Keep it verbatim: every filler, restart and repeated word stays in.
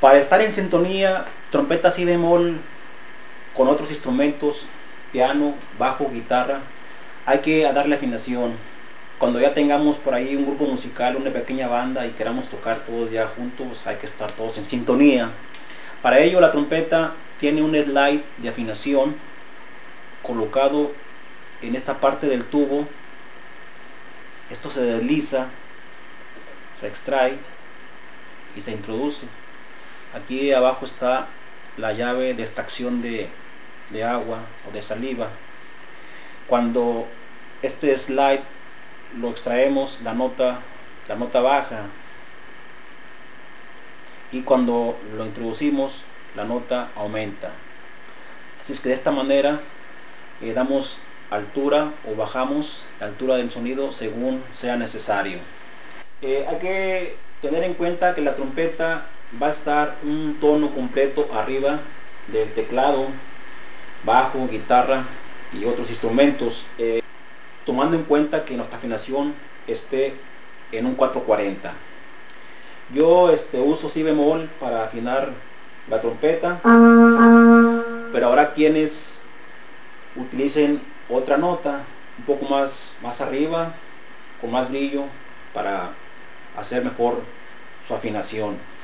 Para estar en sintonía, trompeta si bemol con otros instrumentos, piano, bajo, guitarra, hay que darle afinación. Cuando ya tengamos por ahí un grupo musical, una pequeña banda y queramos tocar todos ya juntos, hay que estar todos en sintonía. Para ello la trompeta tiene un slide de afinación colocado en esta parte del tubo. Esto se desliza, se extrae y se introduce. Aquí abajo está la llave de extracción de, de agua o de saliva. Cuando este slide lo extraemos, la nota, la nota baja, y cuando lo introducimos la nota aumenta. Así es que de esta manera eh, damos altura o bajamos la altura del sonido según sea necesario. Eh, hay que tener en cuenta que la trompeta va a estar un tono completo arriba del teclado, bajo, guitarra y otros instrumentos, eh, tomando en cuenta que nuestra afinación esté en un cuatro cuarenta. Yo este, uso si bemol para afinar la trompeta, pero habrá quienes utilicen otra nota un poco más, más arriba, con más brillo, para hacer mejor su afinación.